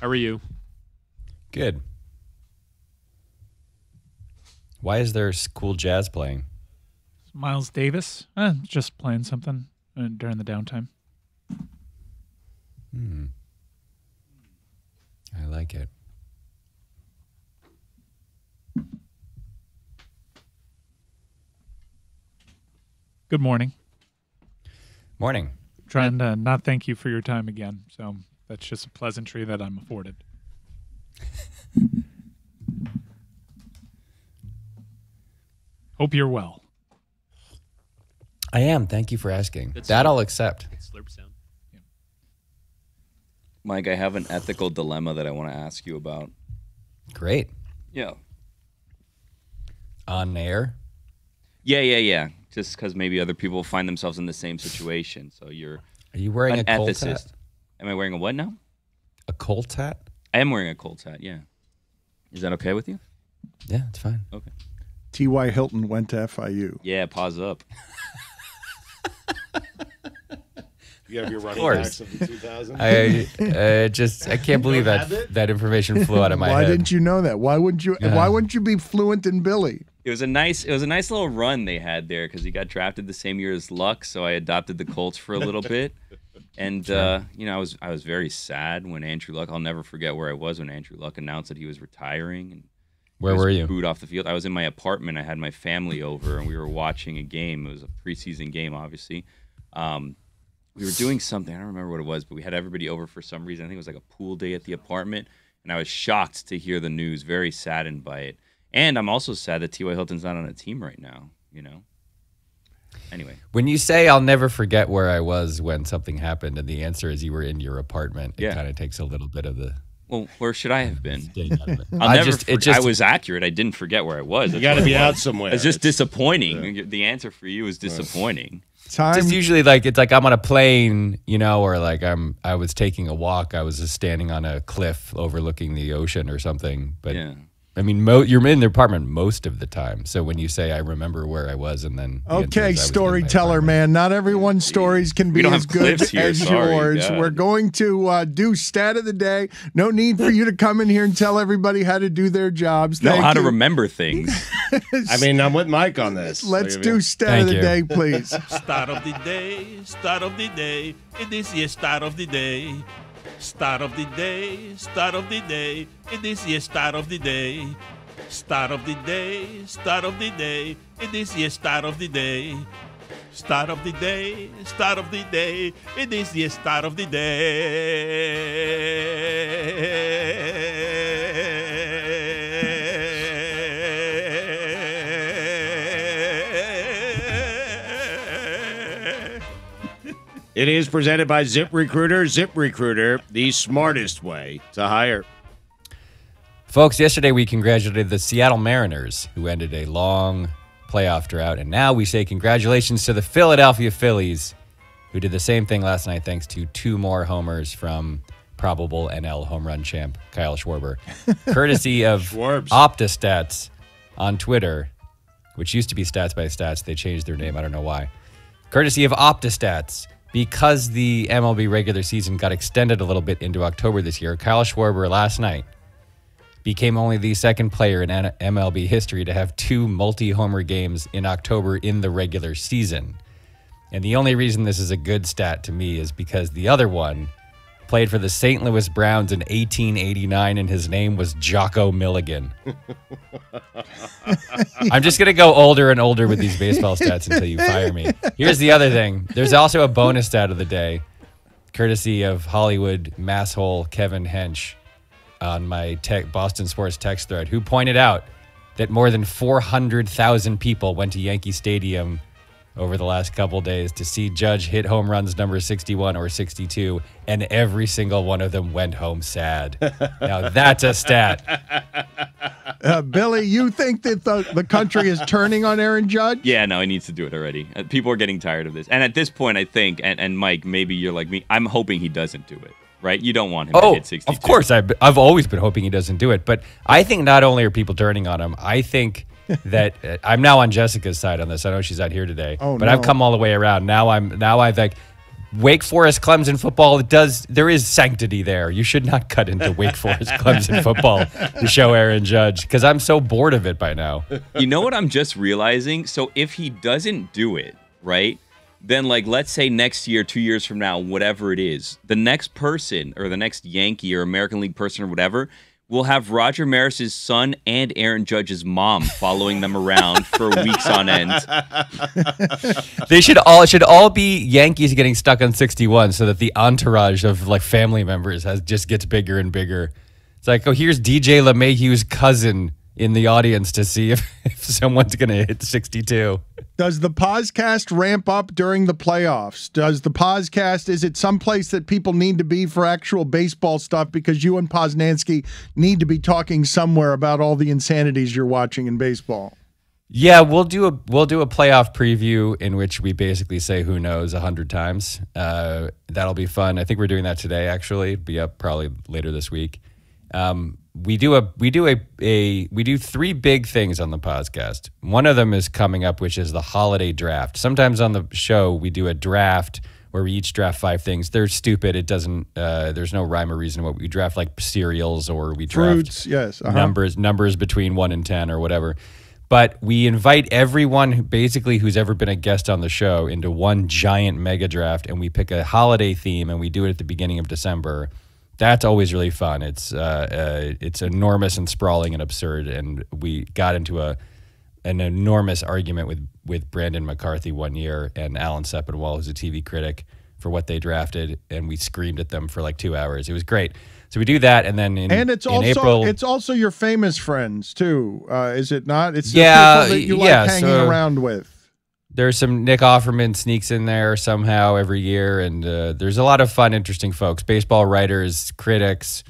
How are you? Good. Why is there cool jazz playing? Miles Davis, just playing something during the downtime. Hmm. I like it. Good morning. Morning. I'm trying to not thank you for your time again, so that's just a pleasantry that I'm afforded. Hope you're well. I am. Thank you for asking. That's that slurp. I'll accept. Slurp sound. Yeah. Mike, I have an ethical dilemma that I want to ask you about. Great. Yeah. On air? Yeah. Just because maybe other people find themselves in the same situation. So you're. Are you wearing an ethicist? Am I wearing a what now? A cold hat? I am wearing a cold hat, yeah. Is that okay with you? Yeah, it's fine. Okay. T.Y. Hilton went to FIU. Yeah, pause up. You have your running backs of the 2000s? I can't believe that information flew out of my head. Why didn't you know that? Why wouldn't you be fluent in Billy? It was a nice little run they had there because he got drafted the same year as Luck, so I adopted the Colts for a little bit. And I was very sad when Andrew Luck. I'll never forget where I was when Andrew Luck announced that he was retiring. And where were you? Booed off the field. I was in my apartment. I had my family over, and we were watching a game. It was a preseason game, obviously. We were doing something. I don't remember what it was, but we had everybody over for some reason. I think it was like a pool day at the apartment, and I was shocked to hear the news. Very saddened by it, and I'm also sad that T.Y. Hilton's not on a team right now. You know. Anyway, when you say I'll never forget where I was when something happened, and the answer is you were in your apartment, it kind of takes a little bit of the. Well, where should I have been? I was accurate. I didn't forget where I was. That's you got to be out somewhere. It's just disappointing. Yeah. The answer for you is disappointing. Time. Just usually it's like I'm on a plane, you know, or like I was taking a walk. I was just standing on a cliff overlooking the ocean or something. But yeah. I mean, you're in the apartment most of the time. So when you say, I remember where I was, and then... Okay, storyteller, man. Not everyone's stories can be as good as yours. We're going to do stat of the day. No need for you to come in here and tell everybody how to do their jobs. No, how to remember things. I mean, I'm with Mike on this. Let's do stat of the day, please. Stat of the day, stat of the day. It is your stat of the day. Start of the day, start of the day, it is your start of the day. Start of the day, start of the day, it is your start of the day. Start of the day, start of the day, it is your start of the day. It is presented by ZipRecruiter. ZipRecruiter, the smartest way to hire. Folks, yesterday we congratulated the Seattle Mariners, who ended a long playoff drought. And now we say congratulations to the Philadelphia Phillies, who did the same thing last night thanks to two more homers from probable NL home run champ Kyle Schwarber, courtesy of Optistats on Twitter, which used to be Stats by Stats. They changed their name. I don't know why. Courtesy of Optistats. Because the MLB regular season got extended a little bit into October this year, Kyle Schwarber last night became only the second player in MLB history to have two multi-homer games in October in the regular season. And the only reason this is a good stat to me is because the other one played for the St. Louis Browns in 1889, and his name was Jocko Milligan. I'm just going to go older and older with these baseball stats until you fire me. Here's the other thing. There's also a bonus stat of the day, courtesy of Hollywood masshole Kevin Hench on my Boston Sports text thread, who pointed out that more than 400,000 people went to Yankee Stadium over the last couple days to see Judge hit home runs number 61 or 62, and every single one of them went home sad. Now that's a stat. Billy, you think that the country is turning on Aaron Judge? Yeah, no, he needs to do it already. People are getting tired of this. And at this point, I think, and Mike, maybe you're like me, I'm hoping he doesn't do it, right? You don't want him to hit 62. Of course, I've always been hoping he doesn't do it. But I think not only are people turning on him, I think... that I'm now on Jessica's side on this. I know she's out here today, but I've come all the way around. Now I'm like Wake Forest Clemson football, it does, there is sanctity there. You should not cut into Wake Forest Clemson football to show Aaron Judge, because I'm so bored of it by now. You know what I'm just realizing? So if he doesn't do it, right, then like let's say next year, 2 years from now, whatever it is, the next person or the next Yankee or American League person or whatever will have Roger Maris's son and Aaron Judge's mom following them around for weeks on end. They should all be Yankees getting stuck on 61 so that the entourage of like family members just gets bigger and bigger. It's like, oh, here's DJ LeMahieu's cousin in the audience to see if someone's going to hit 62. Does the podcast ramp up during the playoffs? Does the podcast, is it someplace that people need to be for actual baseball stuff, because you and Posnanski need to be talking somewhere about all the insanities you're watching in baseball? Yeah, we'll do a playoff preview in which we basically say who knows 100 times. That'll be fun. I think we're doing that today, actually. It'll be up probably later this week. We do three big things on the podcast. One of them is coming up, which is the holiday draft. Sometimes on the show we do a draft where we each draft 5 things. They're stupid. It doesn't. There's no rhyme or reason. What we draft, like cereals, or we draft fruits. Yes, numbers between 1 and 10 or whatever. But we invite everyone basically who's ever been a guest on the show into one giant mega draft, and we pick a holiday theme, and we do it at the beginning of December. That's always really fun. It's enormous and sprawling and absurd, and we got into an enormous argument with Brandon McCarthy one year and Alan Sepinwall, who's a TV critic, for what they drafted, and we screamed at them for like 2 hours. It was great. So we do that, and then in April, it's also your famous friends too, is it not? It's the people that you like hanging around with. There's some Nick Offerman sneaks in there somehow every year, and there's a lot of fun, interesting folks, baseball writers, critics,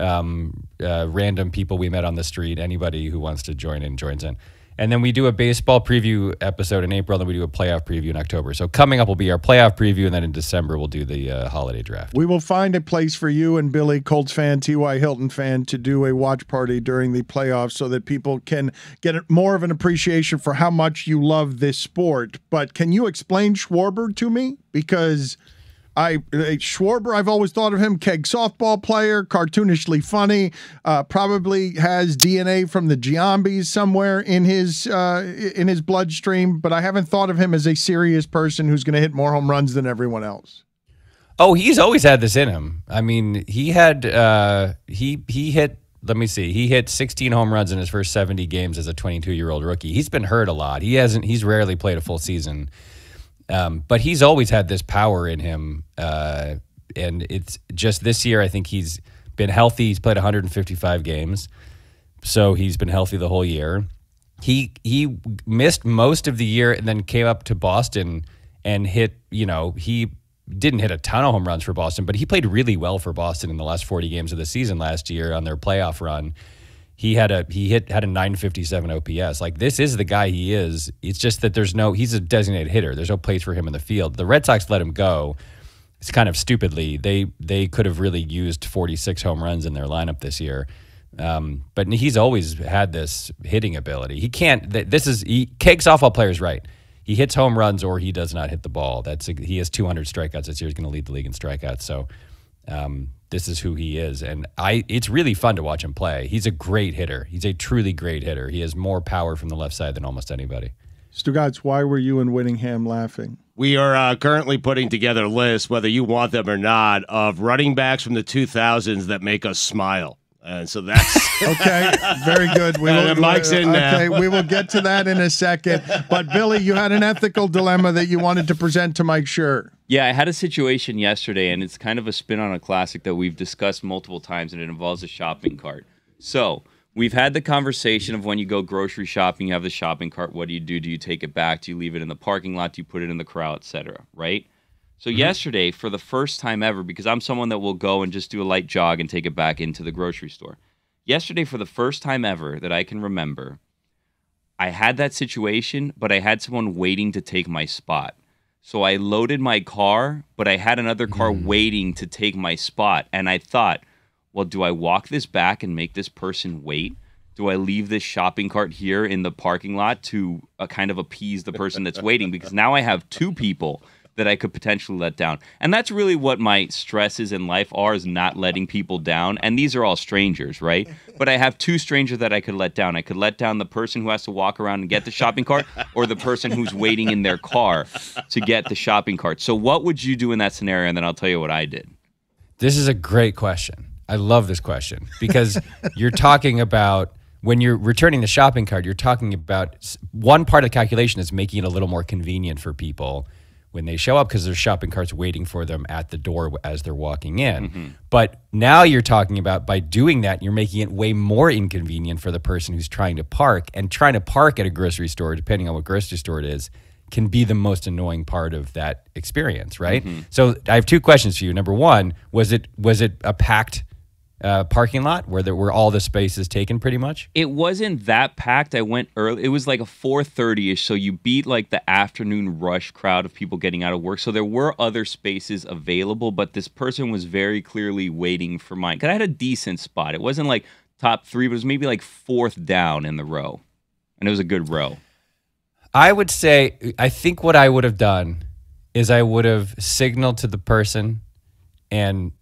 random people we met on the street, anybody who wants to join in joins in. And then we do a baseball preview episode in April, and then we do a playoff preview in October. So coming up will be our playoff preview, and then in December we'll do the holiday draft. We will find a place for you and Billy, Colts fan, T.Y. Hilton fan, to do a watch party during the playoffs so that people can get more of an appreciation for how much you love this sport. But can you explain Schwarber to me? Because Schwarber, I've always thought of him, keg softball player, cartoonishly funny, probably has DNA from the Giambis somewhere in his bloodstream, but I haven't thought of him as a serious person who's going to hit more home runs than everyone else. Oh, he's always had this in him. I mean, he had he hit, let me see, he hit 16 home runs in his first 70 games as a 22-year-old rookie. He's been hurt a lot. He's rarely played a full season. But he's always had this power in him, and it's just this year I think he's been healthy. He's played 155 games, so he's been healthy the whole year. He missed most of the year and then came up to Boston and hit, you know, he didn't hit a ton of home runs for Boston, but he played really well for Boston in the last 40 games of the season last year on their playoff run. He had a 957 OPS. Like, this is the guy he is. It's just that there's no, he's a designated hitter. There's no place for him in the field. The Red Sox let him go. It's kind of stupidly. They could have really used 46 home runs in their lineup this year. But he's always had this hitting ability. He can't, this is, he kicks off all players, right? He hits home runs or he does not hit the ball. He has 200 strikeouts this year. He's going to lead the league in strikeouts. So, this is who he is, and it's really fun to watch him play. He's a great hitter. He's a truly great hitter. He has more power from the left side than almost anybody. Stugatz, why were you and Whittingham laughing? We are currently putting together lists, whether you want them or not, of running backs from the 2000s that make us smile. And so that's okay. Very good. We will, Mike's in now. Okay, we will get to that in a second. But Billy, you had an ethical dilemma that you wanted to present to Mike Schur. Yeah, I had a situation yesterday, and it's kind of a spin on a classic that we've discussed multiple times, and it involves a shopping cart. So we've had the conversation of when you go grocery shopping, you have the shopping cart. What do you do? Do you take it back? Do you leave it in the parking lot? Do you put it in the corral, etc.? Right. So yesterday, for the first time ever, because I'm someone that will go and just do a light jog and take it back into the grocery store. Yesterday, for the first time ever that I can remember, I had that situation, but I had someone waiting to take my spot. So I loaded my car, but I had another car waiting to take my spot. And I thought, well, do I walk this back and make this person wait? Do I leave this shopping cart here in the parking lot to kind of appease the person that's waiting? Because now I have two people that I could potentially let down. And that's really what my stresses in life are, is not letting people down. And these are all strangers, right? But I have two strangers that I could let down. I could let down the person who has to walk around and get the shopping cart, or the person who's waiting in their car to get the shopping cart. So what would you do in that scenario? And then I'll tell you what I did. This is a great question. I love this question, because you're talking about, when you're returning the shopping cart, you're talking about one part of the calculation is making it a little more convenient for people when they show up, because there's shopping carts waiting for them at the door as they're walking in. Mm-hmm. But now you're talking about, by doing that, you're making it way more inconvenient for the person who's trying to park. And trying to park at a grocery store, depending on what grocery store it is, can be the most annoying part of that experience, right? Mm-hmm. So I have two questions for you. Number one, was it a packed parking lot where there were all the spaces taken pretty much? It wasn't that packed. I went early. It was like a 4:30-ish, so you beat like the afternoon rush crowd of people getting out of work. So there were other spaces available, but this person was very clearly waiting for mine, because I had a decent spot. It wasn't like top three, but it was maybe like fourth down in the row, and it was a good row. I would say, I think what I would have done is I would have signaled to the person and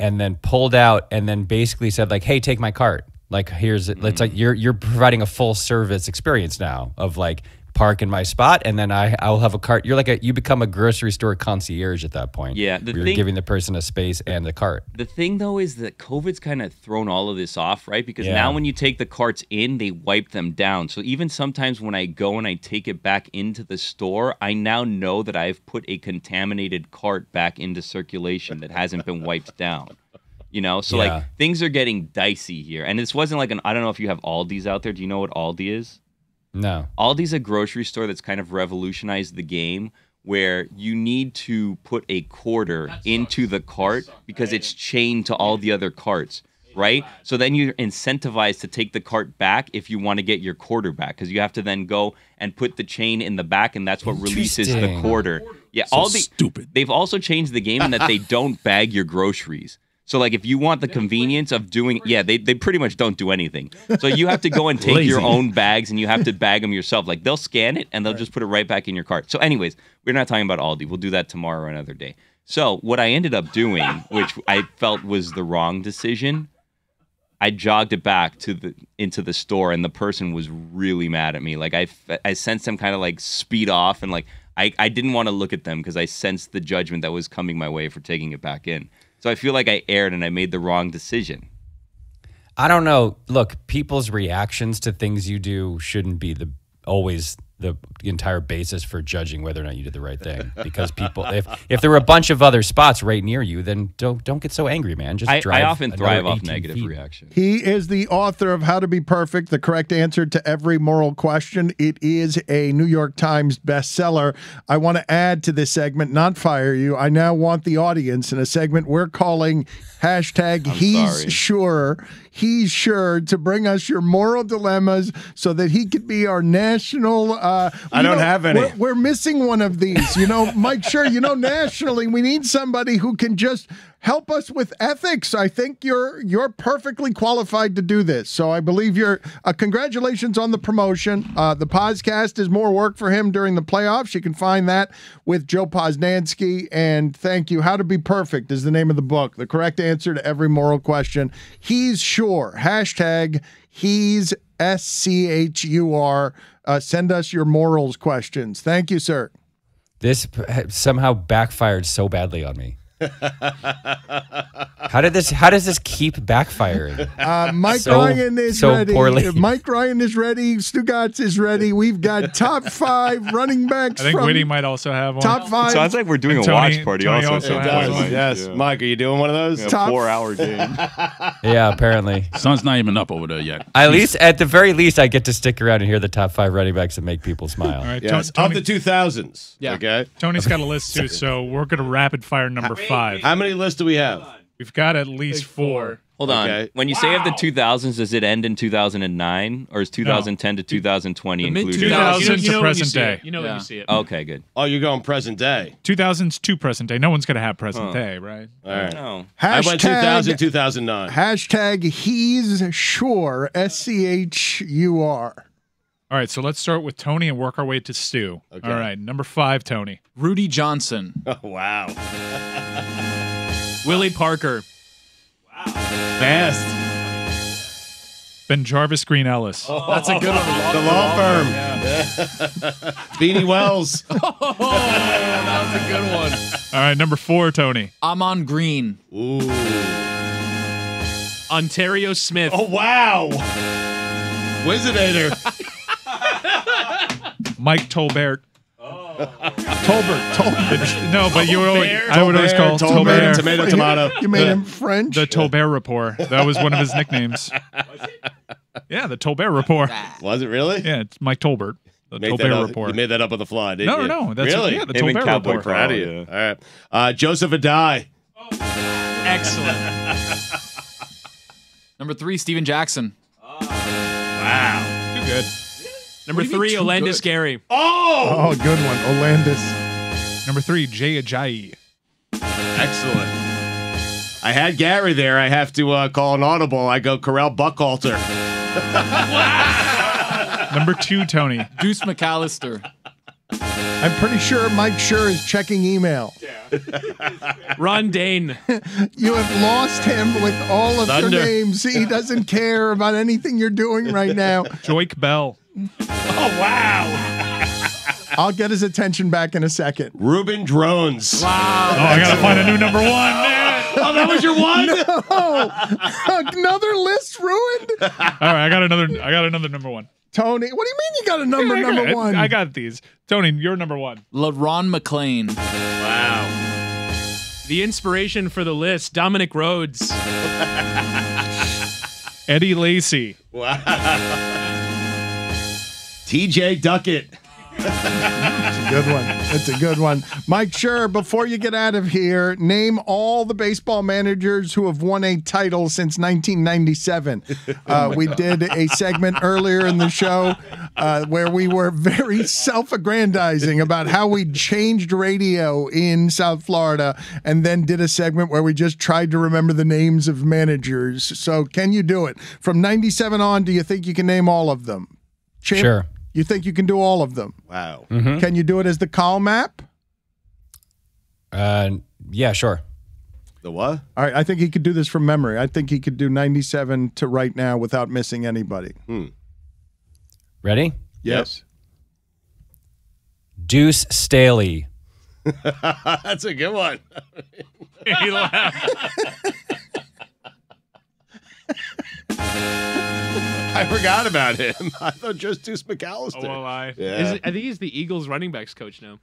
then pulled out, and then basically said, like, hey, take my cart. Like, here's it. It's like you're providing a full service experience now of like, park in my spot, and then I'll have a cart. You're like you become a grocery store concierge at that point. Yeah, you're giving the person a space and the cart. The thing though is that COVID's kind of thrown all of this off, right? Because now when you take the carts in, they wipe them down. So even sometimes when I go and I take it back into the store, I now know that I've put a contaminated cart back into circulation that hasn't been wiped down. You know, so like things are getting dicey here. And this wasn't like I don't know if you have Aldi's out there. Do you know what Aldi is? No. Aldi's a grocery store that's kind of revolutionized the game, where you need to put a quarter into the cart because it's chained to all the other carts, right? So then you're incentivized to take the cart back if you want to get your quarter back, because you have to then go and put the chain in the back, and that's what releases the quarter. Yeah, so Aldi, stupid. They've also changed the game in that they don't bag your groceries. So, like, if you want the convenience of doing, they pretty much don't do anything. So you have to go and take your own bags, and you have to bag them yourself. Like, they'll scan it, and they'll just put it right back in your cart. So anyways, we're not talking about Aldi. We'll do that tomorrow or another day. So what I ended up doing, which I felt was the wrong decision, I jogged it back into the store, and the person was really mad at me. Like, I sensed them kind of, like, speed off, and, like, I didn't want to look at them because I sensed the judgment that was coming my way for taking it back in. So I feel like I erred and I made the wrong decision. I don't know. Look, people's reactions to things you do shouldn't be always the entire basis for judging whether or not you did the right thing. Because people, if there were a bunch of other spots right near you, then don't get so angry, man. Just drive. I often thrive off negative reaction. He is the author of How to Be Perfect, the correct answer to every moral question. It is a New York Times bestseller. I want to add to this segment, not fire you. I now want the audience in a segment we're calling # He's Sure to bring us your moral dilemmas so that he could be our national... I don't have any. We're missing one of these. You know, Mike Schur, nationally, we need somebody who can just help us with ethics. I think you're perfectly qualified to do this. So I believe you're... congratulations on the promotion. The podcast is more work for him during the playoffs. You can find that with Joe Posnanski. And thank you. How to Be Perfect is the name of the book. The correct answer to every moral question. He's Sure. # He's SCHUR. Send us your morals questions. Thank you, sir. This somehow backfired so badly on me. How does this keep backfiring? Mike Ryan is ready. Poorly. Mike Ryan is ready. Stugatz is ready. We've got top 5 running backs. I think Whitney might also have one. Top 5. Sounds like we're doing a watch party. Tony also has one. Yes, yeah. Mike, are you doing one of those? Yeah, top 4-hour game. Yeah, apparently. Sun's not even up over there yet. At the very least, I get to stick around and hear the top 5 running backs that make people smile. All right, yes. Tony, of the 2000s. Yeah. Okay. Tony's got a list too, so we're going to rapid fire number 5. How many lists do we have? We've got at least 4. Hold on. Okay. When you say of the 2000s, does it end in 2009? Or is 2010 to 2020 included? 2000 to present day. You know when you see it. Okay, good. Oh, you're going present day. 2000s to present day. No one's going to have present day, right? All right. No. I went 2000, 2009. # He's Sure. SCHUR. All right, so let's start with Tony and work our way to Stu. Okay. All right, number 5, Tony. Rudy Johnson. Oh, wow. Willie Parker. Wow. Best. Ben Jarvis Green Ellis. Oh, that's a good one. The law firm. Yeah. Beanie Wells. Oh, that was a good one. All right, number 4, Tony. Amon Green. Ooh. Ontario Smith. Oh, wow. Wizardator. Mike Tolbert. Oh. Tolbert. No, but you always, I would always call Tolbert. Tomato, tomato. You made him French? The Tolbert Rapport. That was one of his nicknames. Was it? Yeah, the Tolbert Rapport. Was it really? Yeah, it's Mike Tolbert. The Tolbert Rapport. You made that up on the fly, didn't you? No, no. That's really? Yeah, the Tolbert Rapport. Proud of you. All right. Joseph Addai. Oh. Excellent. Number 3, Steven Jackson. Oh. Wow. Too good. Number 3, Olandis Gary. Oh! Oh, good one. Olandis. Number 3, Jay Ajayi. Excellent. I had Gary there. I have to call an audible. I go Corral Buckhalter. Number 2, Tony. Deuce McAllister. I'm pretty sure Mike Schur is checking email. Yeah. Ron Dane. You have lost him with all of your names. He doesn't care about anything you're doing right now. Joique Bell. Oh, wow. I'll get his attention back in a second. Ruben Drones. Wow. Oh, I got to find a new number 1, man. Oh, that was your 1? No. Another list ruined? All right, I got another number 1. Tony, what do you mean you got a number one? I got these. Tony, you're number 1. LaRon McClain. Wow. The inspiration for the list, Dominic Rhodes. Eddie Lacy. Wow. TJ Duckett. That's a good one. That's a good one. Mike Schur, before you get out of here, name all the baseball managers who have won a title since 1997. We did a segment earlier in the show where we were very self-aggrandizing about how we changed radio in South Florida and then did a segment where we just tried to remember the names of managers. So can you do it? From 97 on, do you think you can name all of them? Chip, sure. You think you can do all of them? Wow. Mm-hmm. Can you do it as the column app? Yeah, sure. The what? All right, I think he could do this from memory. I think he could do 97 to right now without missing anybody. Hmm. Ready? Yes. Yep. Deuce Staley. That's a good one. He laughed. I forgot about him. I thought just Deuce McAllister. Oh, well, yeah. I think he's the Eagles running backs coach now.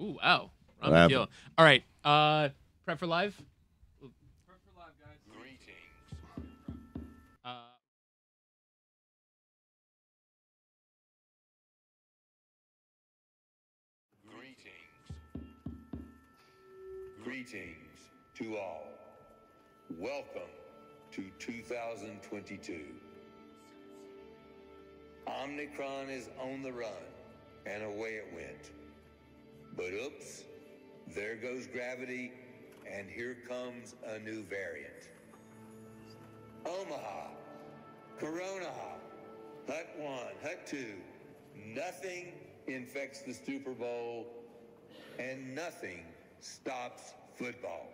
Ooh, wow. Ron McGill. All right. Prep for live? Prep for live, guys. Greetings. Greetings. Greetings to all. Welcome to 2022. Omicron is on the run, and away it went. But oops, there goes gravity, and here comes a new variant. Omaha, Corona, Hut 1, Hut 2, nothing infects the Super Bowl, and nothing stops football.